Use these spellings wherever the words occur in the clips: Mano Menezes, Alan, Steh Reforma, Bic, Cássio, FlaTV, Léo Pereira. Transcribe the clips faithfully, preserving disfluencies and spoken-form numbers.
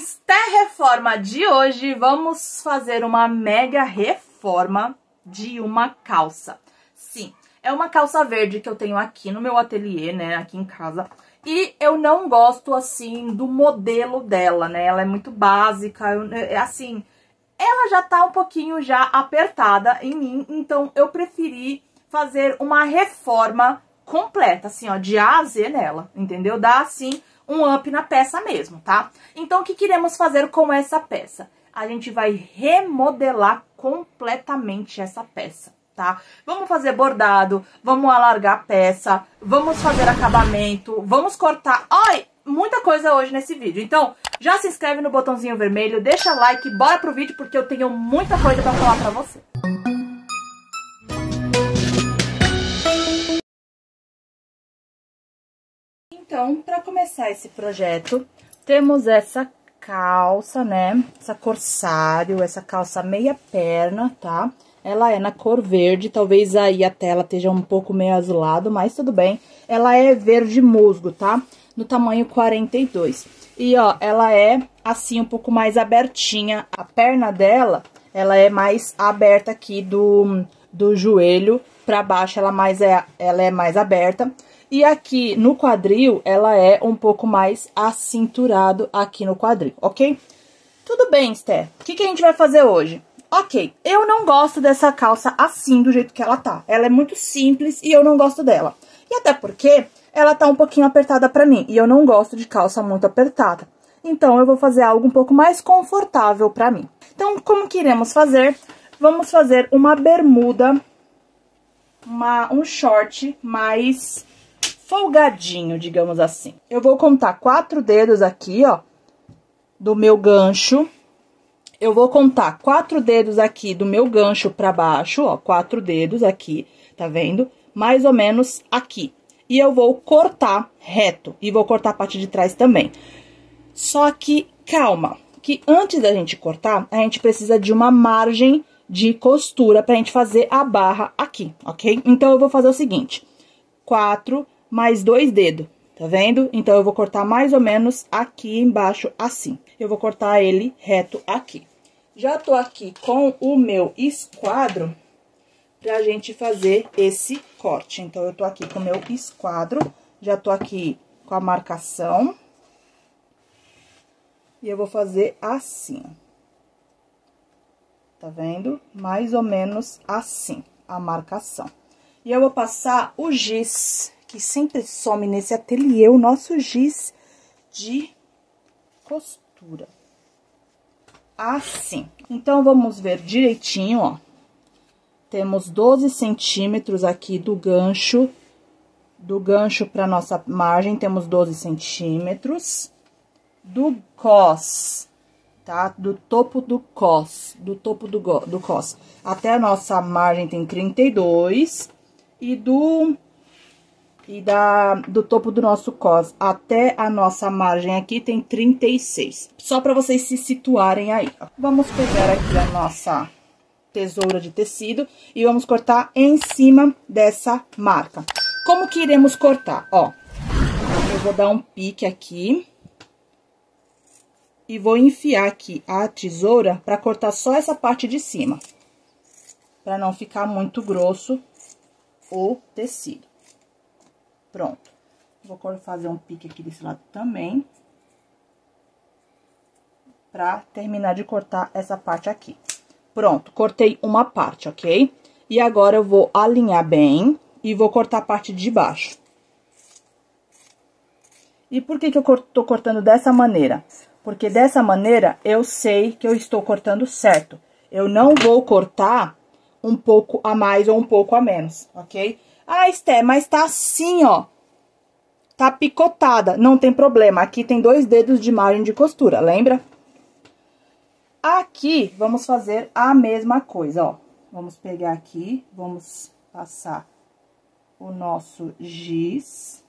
Steh Reforma de hoje, vamos fazer uma mega reforma de uma calça. Sim, é uma calça verde que eu tenho aqui no meu ateliê, né, aqui em casa. E eu não gosto, assim, do modelo dela, né, ela é muito básica, eu, é assim, ela já tá um pouquinho já apertada em mim, então eu preferi fazer uma reforma completa, assim, ó, de A a Z nela, entendeu? Dá, assim, um up na peça mesmo, tá? Então, o que queremos fazer com essa peça? A gente vai remodelar completamente essa peça, tá? Vamos fazer bordado, vamos alargar a peça, vamos fazer acabamento, vamos cortar... Ai, muita coisa hoje nesse vídeo. Então, já se inscreve no botãozinho vermelho, deixa like, bora pro vídeo, porque eu tenho muita coisa pra falar pra você. Então, para começar esse projeto, temos essa calça, né? Essa corsário, essa calça meia perna, tá? Ela é na cor verde, talvez aí a tela esteja um pouco meio azulado, mas tudo bem. Ela é verde musgo, tá? No tamanho quarenta e dois. E, ó, ela é assim um pouco mais abertinha. A perna dela, ela é mais aberta aqui do, do joelho para baixo, ela, mais é, ela é mais aberta. E aqui no quadril, ela é um pouco mais acinturado aqui no quadril, ok? Tudo bem, Steh. O que, que a gente vai fazer hoje? Ok, eu não gosto dessa calça assim, do jeito que ela tá. Ela é muito simples e eu não gosto dela. E até porque ela tá um pouquinho apertada pra mim. E eu não gosto de calça muito apertada. Então, eu vou fazer algo um pouco mais confortável pra mim. Então, como que iremos fazer? Vamos fazer uma bermuda, uma, um short mais... folgadinho, digamos assim. Eu vou contar quatro dedos aqui, ó, do meu gancho. Eu vou contar quatro dedos aqui do meu gancho pra baixo, ó, quatro dedos aqui, tá vendo? Mais ou menos aqui. E eu vou cortar reto, e vou cortar a parte de trás também. Só que, calma, que antes da gente cortar, a gente precisa de uma margem de costura pra gente fazer a barra aqui, ok? Então, eu vou fazer o seguinte, quatro... mais dois dedos, tá vendo? Então, eu vou cortar mais ou menos aqui embaixo, assim. Eu vou cortar ele reto aqui. Já tô aqui com o meu esquadro pra gente fazer esse corte. Então, eu tô aqui com o meu esquadro, já tô aqui com a marcação. E eu vou fazer assim, tá vendo? Mais ou menos assim, a marcação. E eu vou passar o giz... que sempre some nesse ateliê, o nosso giz de costura. Assim. Então, vamos ver direitinho, ó. Temos doze centímetros aqui do gancho, do gancho para nossa margem, temos doze centímetros. Do cós, tá? Do topo do cós, do topo do, go, do cós. Até a nossa margem tem trinta e dois, e do... E da, do topo do nosso cós até a nossa margem aqui tem trinta e seis. Só pra vocês se situarem aí. Vamos pegar aqui a nossa tesoura de tecido e vamos cortar em cima dessa marca. Como que iremos cortar? Ó, eu vou dar um pique aqui. E vou enfiar aqui a tesoura pra cortar só essa parte de cima. Pra não ficar muito grosso o tecido. Pronto. Vou fazer um pique aqui desse lado também. Pra terminar de cortar essa parte aqui. Pronto. Cortei uma parte, ok? E agora eu vou alinhar bem e vou cortar a parte de baixo. E por que que eu tô cortando dessa maneira? Porque dessa maneira eu sei que eu estou cortando certo. Eu não vou cortar um pouco a mais ou um pouco a menos, ok? Ah, Steh, mas tá assim, ó, tá picotada, não tem problema, aqui tem dois dedos de margem de costura, lembra? Aqui, vamos fazer a mesma coisa, ó, vamos pegar aqui, vamos passar o nosso giz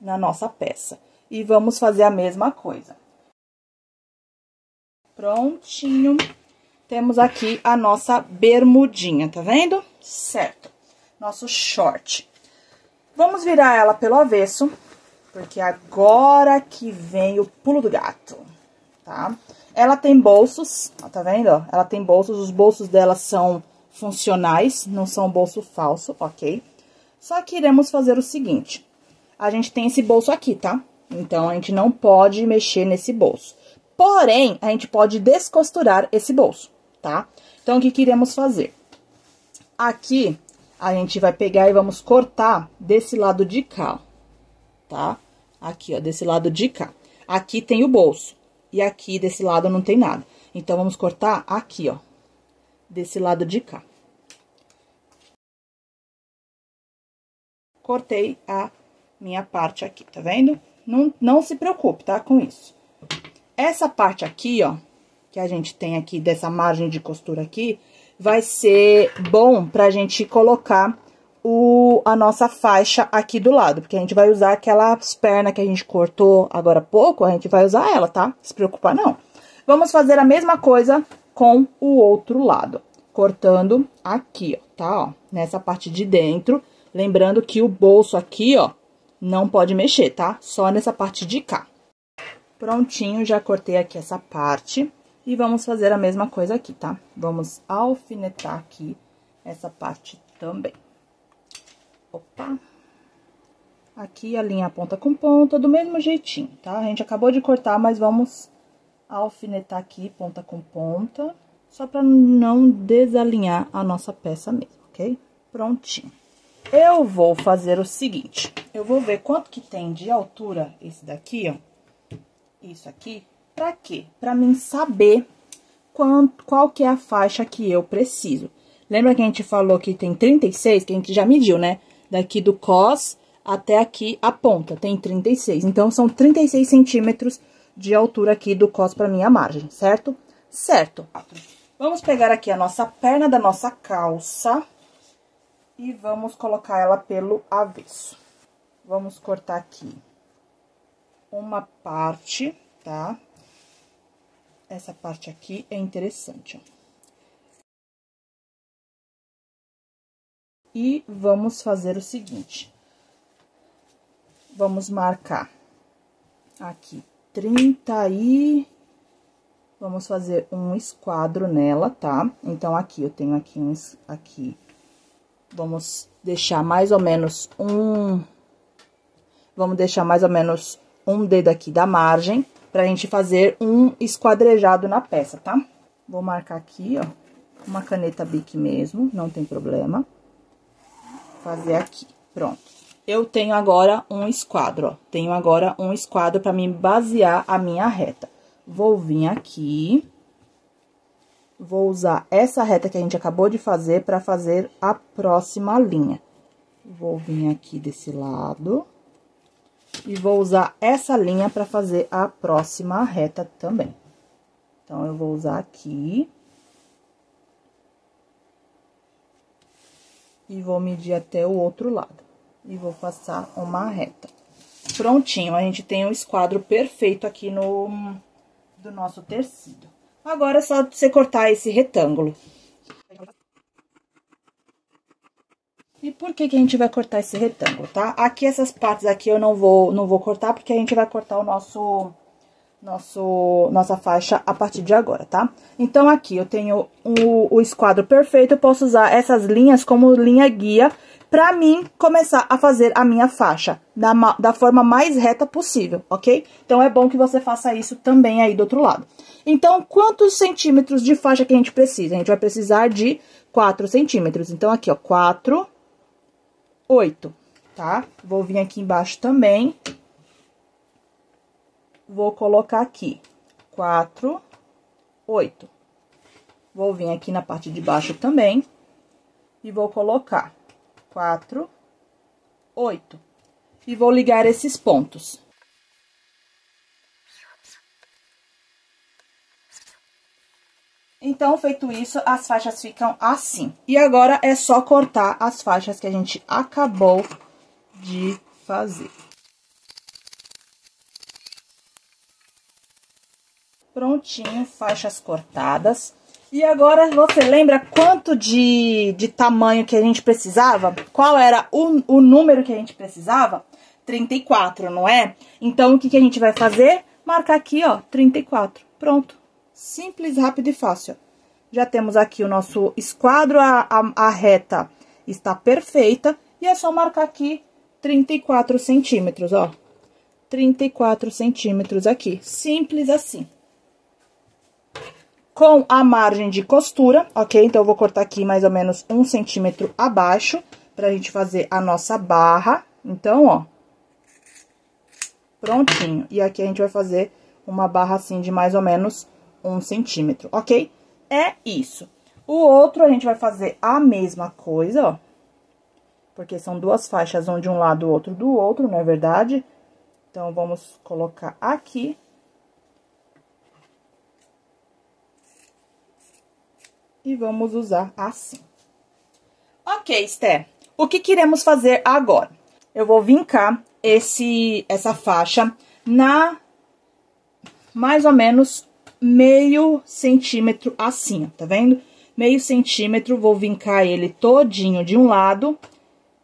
na nossa peça e vamos fazer a mesma coisa. Prontinho. Temos aqui a nossa bermudinha, tá vendo? Certo. Nosso short. Vamos virar ela pelo avesso Porque agora que vem o pulo do gato, tá? Ela tem bolsos, ó, tá vendo? Ela tem bolsos, os bolsos dela são funcionais, não são bolso falso, ok? Só que iremos fazer o seguinte, a gente tem esse bolso aqui, tá? Então, a gente não pode mexer nesse bolso. Porém, a gente pode descosturar esse bolso, tá? Então, o que que iremos fazer? Aqui, a gente vai pegar e vamos cortar desse lado de cá, tá? Aqui, ó, desse lado de cá. Aqui tem o bolso. E aqui, desse lado, não tem nada. Então, vamos cortar aqui, ó, desse lado de cá. Cortei a minha parte aqui, tá vendo? Não, não se preocupe, tá, com isso. Essa parte aqui, ó, que a gente tem aqui, dessa margem de costura aqui, vai ser bom pra gente colocar o, a nossa faixa aqui do lado, porque a gente vai usar aquelas pernas que a gente cortou agora há pouco, a gente vai usar ela, tá? Não se preocupar, não. Vamos fazer a mesma coisa com o outro lado, cortando aqui, ó, tá? Ó, nessa parte de dentro, lembrando que o bolso aqui, ó, não pode mexer, tá? Só nessa parte de cá. Prontinho, já cortei aqui essa parte e vamos fazer a mesma coisa aqui, tá? Vamos alfinetar aqui essa parte também. Opa! Aqui alinha a ponta com ponta, do mesmo jeitinho, tá? A gente acabou de cortar, mas vamos alfinetar aqui, ponta com ponta, só pra não desalinhar a nossa peça mesmo, ok? Prontinho. Eu vou fazer o seguinte, eu vou ver quanto que tem de altura esse daqui, ó, isso aqui, pra quê? Pra mim saber quanto, qual que é a faixa que eu preciso. Lembra que a gente falou que tem trinta e seis, que a gente já mediu, né? Daqui do cós até aqui a ponta, tem trinta e seis. Então, são trinta e seis centímetros de altura aqui do cós para minha margem, certo? Certo. Vamos pegar aqui a nossa perna da nossa calça e vamos colocar ela pelo avesso. Vamos cortar aqui uma parte, tá? Essa parte aqui é interessante, ó. E vamos fazer o seguinte, vamos marcar aqui trinta e... Vamos fazer um esquadro nela, tá? Então, aqui, eu tenho aqui uns... Aqui, vamos deixar mais ou menos um... Vamos deixar mais ou menos um dedo aqui da margem, pra gente fazer um esquadrejado na peça, tá? Vou marcar aqui, ó, uma caneta Bic mesmo, não tem problema. Fazer aqui, pronto. Eu tenho agora um esquadro, ó. Tenho agora um esquadro pra mim basear a minha reta. Vou vir aqui, vou usar essa reta que a gente acabou de fazer pra fazer a próxima linha. Vou vir aqui desse lado e vou usar essa linha pra fazer a próxima reta também. Então, eu vou usar aqui... E vou medir até o outro lado. E vou passar uma reta. Prontinho, a gente tem um esquadro perfeito aqui no... do nosso tecido. Agora é só você cortar esse retângulo. E por que que a gente vai cortar esse retângulo, tá? Aqui, essas partes aqui eu não vou, não vou cortar, porque a gente vai cortar o nosso... Nosso, nossa faixa a partir de agora, tá? Então, aqui eu tenho o, o esquadro perfeito, eu posso usar essas linhas como linha guia pra mim começar a fazer a minha faixa da, da forma mais reta possível, ok? Então, é bom que você faça isso também aí do outro lado. Então, quantos centímetros de faixa que a gente precisa? A gente vai precisar de quatro centímetros. Então, aqui, ó, quatro, oito, tá? Vou vir aqui embaixo também... Vou colocar aqui, quatro, oito. Vou vir aqui na parte de baixo também e vou colocar quatro, oito. E vou ligar esses pontos. Então, feito isso, as faixas ficam assim. E agora, é só cortar as faixas que a gente acabou de fazer. Prontinho, faixas cortadas. E agora, você lembra quanto de, de tamanho que a gente precisava? Qual era o, o número que a gente precisava? trinta e quatro, não é? Então, o que que a gente vai fazer? Marcar aqui, ó, trinta e quatro. Pronto. Simples, rápido e fácil. Já temos aqui o nosso esquadro, a, a, a reta está perfeita. E é só marcar aqui trinta e quatro centímetros, ó. trinta e quatro centímetros aqui. Simples assim. Com a margem de costura, ok? Então, eu vou cortar aqui mais ou menos um centímetro abaixo, pra gente fazer a nossa barra. Então, ó, prontinho. E aqui a gente vai fazer uma barra assim de mais ou menos um centímetro, ok? É isso. O outro a gente vai fazer a mesma coisa, ó. Porque são duas faixas, um de um lado, o outro do outro, não é verdade? Então, vamos colocar aqui. E vamos usar assim. Ok, Steh. O que queremos fazer agora? Eu vou vincar esse, essa faixa na mais ou menos meio centímetro assim, tá vendo? Meio centímetro, vou vincar ele todinho de um lado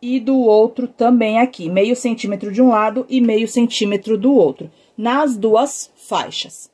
e do outro também aqui. Meio centímetro de um lado e meio centímetro do outro, nas duas faixas.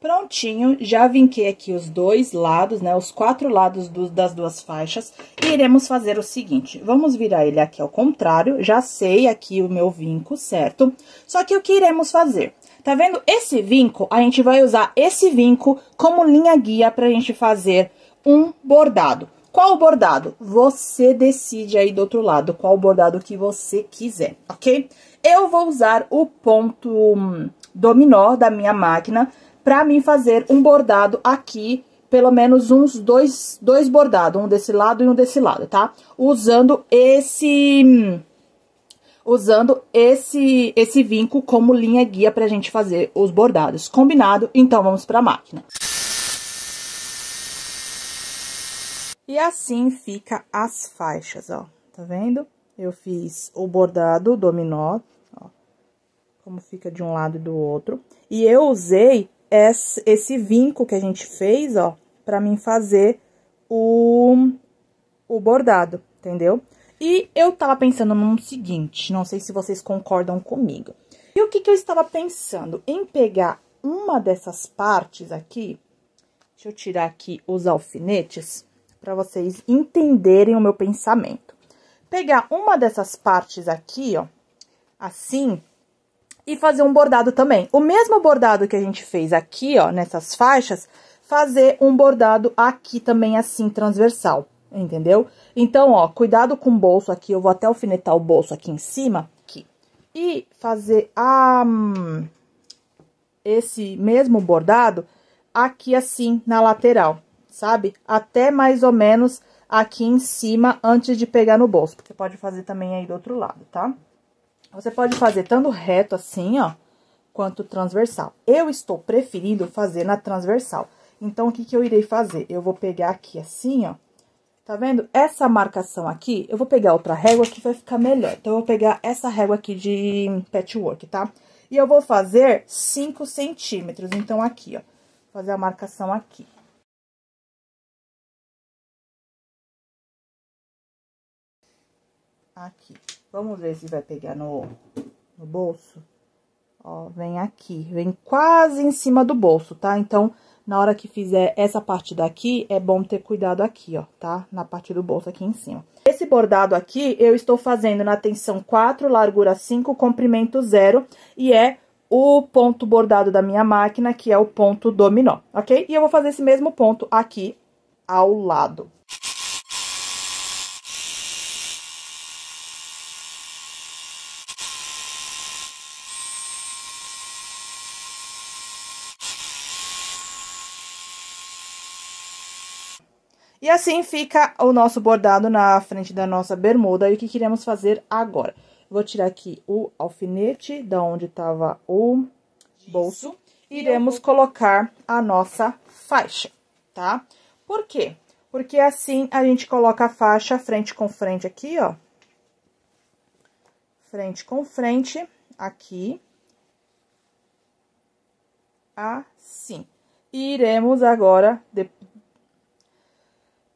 Prontinho, já vinquei aqui os dois lados, né, os quatro lados do, das duas faixas, e iremos fazer o seguinte, vamos virar ele aqui ao contrário, já sei aqui o meu vinco, certo? Só que o que iremos fazer? Tá vendo esse vinco? A gente vai usar esse vinco como linha guia pra gente fazer um bordado. Qual bordado? Você decide aí do outro lado, qual bordado que você quiser, ok? Eu vou usar o ponto dominó da minha máquina, pra mim fazer um bordado aqui, pelo menos uns dois, dois bordados, um desse lado e um desse lado, tá? Usando esse, usando esse, esse vinco como linha guia pra gente fazer os bordados, combinado? Então, vamos pra máquina. E assim fica as faixas, ó, tá vendo? Eu fiz o bordado dominó, ó, como fica de um lado e do outro, e eu usei Esse, esse vinco que a gente fez, ó, pra mim fazer o, o bordado, entendeu? E eu tava pensando no seguinte, não sei se vocês concordam comigo. E o que que eu estava pensando? Em pegar uma dessas partes aqui, deixa eu tirar aqui os alfinetes, pra vocês entenderem o meu pensamento. Pegar uma dessas partes aqui, ó, assim... E fazer um bordado também. O mesmo bordado que a gente fez aqui, ó, nessas faixas, fazer um bordado aqui também assim, transversal, entendeu? Então, ó, cuidado com o bolso aqui, eu vou até alfinetar o bolso aqui em cima, aqui. E fazer a, hum, esse mesmo bordado aqui assim, na lateral, sabe? Até mais ou menos aqui em cima, antes de pegar no bolso. Você pode fazer também aí do outro lado, tá? Você pode fazer tanto reto assim, ó, quanto transversal. Eu estou preferindo fazer na transversal. Então, o que que eu irei fazer? Eu vou pegar aqui assim, ó, tá vendo? Essa marcação aqui, eu vou pegar outra régua que vai ficar melhor. Então, eu vou pegar essa régua aqui de patchwork, tá? E eu vou fazer cinco centímetros. Então, aqui, ó, vou fazer a marcação aqui. Aqui. Vamos ver se vai pegar no, no bolso. Ó, vem aqui, vem quase em cima do bolso, tá? Então, na hora que fizer essa parte daqui, é bom ter cuidado aqui, ó, tá? Na parte do bolso aqui em cima. Esse bordado aqui, eu estou fazendo na tensão quatro, largura cinco, comprimento zero. E é o ponto bordado da minha máquina, que é o ponto dominó, ok? E eu vou fazer esse mesmo ponto aqui ao lado. E assim fica o nosso bordado na frente da nossa bermuda. E o que queremos fazer agora? Vou tirar aqui o alfinete, da onde estava o bolso. Iremos colocar a nossa faixa, tá? Por quê? Porque assim a gente coloca a faixa frente com frente aqui, ó. Frente com frente, aqui. Assim. E iremos agora... De...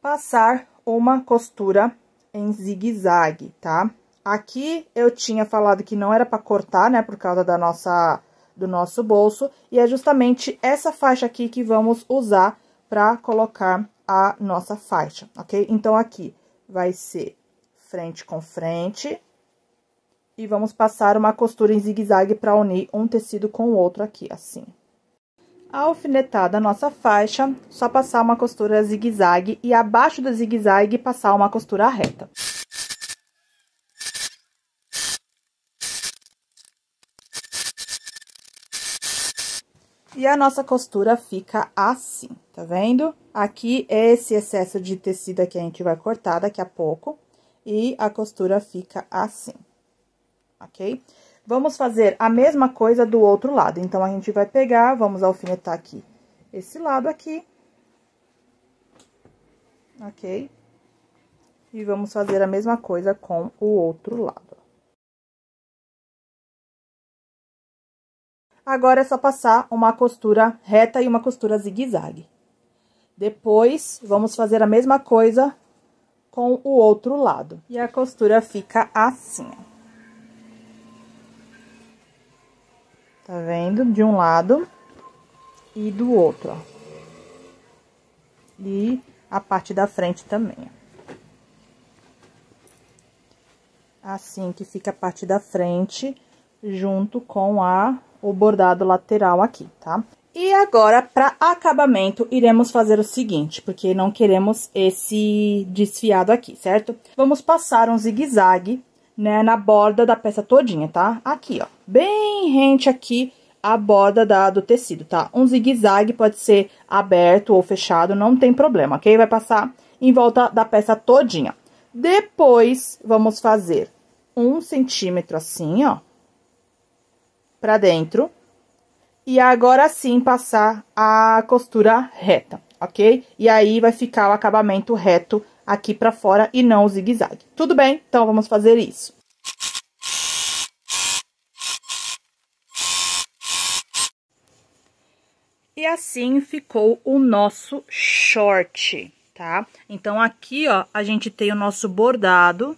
passar uma costura em zigue-zague, tá? Aqui eu tinha falado que não era para cortar, né, por causa da nossa, do nosso bolso, e é justamente essa faixa aqui que vamos usar para colocar a nossa faixa, ok? Então, aqui vai ser frente com frente, e vamos passar uma costura em zigue-zague para unir um tecido com o outro aqui, assim. A alfinetada da nossa faixa, só passar uma costura zigue-zague e abaixo do zigue-zague passar uma costura reta. E a nossa costura fica assim, tá vendo? Aqui, esse excesso de tecido aqui a gente vai cortar daqui a pouco. E a costura fica assim, ok? Vamos fazer a mesma coisa do outro lado. Então, a gente vai pegar, vamos alfinetar aqui esse lado aqui. Ok? E vamos fazer a mesma coisa com o outro lado. Agora, é só passar uma costura reta e uma costura zigue-zague. Depois, vamos fazer a mesma coisa com o outro lado. E a costura fica assim. Tá vendo? De um lado e do outro, ó. E a parte da frente também, ó. Assim que fica a parte da frente junto com a... o bordado lateral aqui, tá? E agora, para acabamento, iremos fazer o seguinte, porque não queremos esse desfiado aqui, certo? Vamos passar um zigue-zague, né, na borda da peça todinha, tá? Aqui, ó, bem rente aqui a borda da, do tecido, tá? Um zigue-zague pode ser aberto ou fechado, não tem problema, ok? Vai passar em volta da peça todinha. Depois, vamos fazer um centímetro assim, ó, pra dentro, e agora sim passar a costura reta, ok? E aí vai ficar o acabamento reto aqui pra fora e não o zigue-zague. Tudo bem? Então, vamos fazer isso. E assim ficou o nosso short, tá? Então, aqui, ó, a gente tem o nosso bordado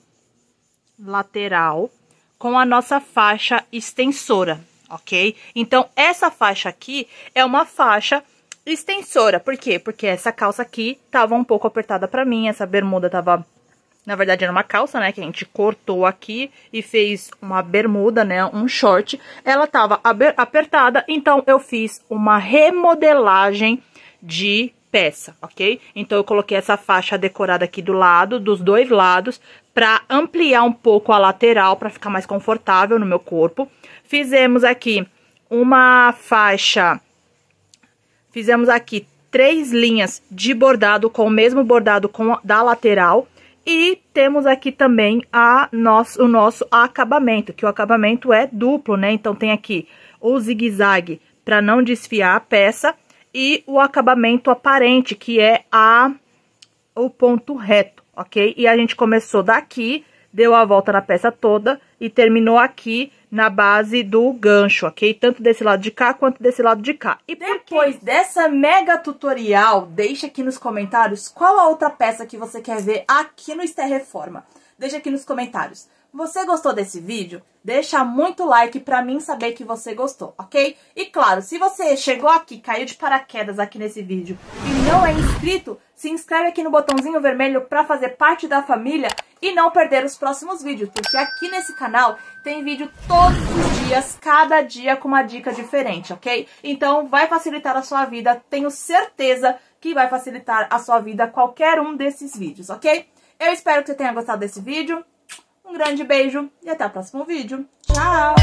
lateral com a nossa faixa extensora, ok? Então, essa faixa aqui é uma faixa extensora. Por quê? Porque essa calça aqui tava um pouco apertada pra mim, essa bermuda tava... Na verdade, era uma calça, né, que a gente cortou aqui e fez uma bermuda, né, um short. Ela tava apertada, então eu fiz uma remodelagem de peça, ok? Então, eu coloquei essa faixa decorada aqui do lado, dos dois lados, pra ampliar um pouco a lateral, pra ficar mais confortável no meu corpo. Fizemos aqui uma faixa, fizemos aqui três linhas de bordado com o mesmo bordado com a, da lateral. E temos aqui também a nosso, o nosso acabamento, que o acabamento é duplo, né? Então, tem aqui o zigue-zague pra não desfiar a peça e o acabamento aparente, que é a, o ponto reto, ok? E a gente começou daqui, deu a volta na peça toda e terminou aqui na base do gancho, ok? Tanto desse lado de cá, quanto desse lado de cá. E depois dessa mega tutorial, deixa aqui nos comentários qual a outra peça que você quer ver aqui no Steh Reforma. Deixa aqui nos comentários. Você gostou desse vídeo? Deixa muito like pra mim saber que você gostou, ok? E claro, se você chegou aqui, caiu de paraquedas aqui nesse vídeo e não é inscrito, se inscreve aqui no botãozinho vermelho pra fazer parte da família e não perder os próximos vídeos, porque aqui nesse canal tem vídeo todos os dias, cada dia com uma dica diferente, ok? Então, vai facilitar a sua vida, tenho certeza que vai facilitar a sua vida qualquer um desses vídeos, ok? Eu espero que você tenha gostado desse vídeo. Um grande beijo e até o próximo vídeo. Tchau!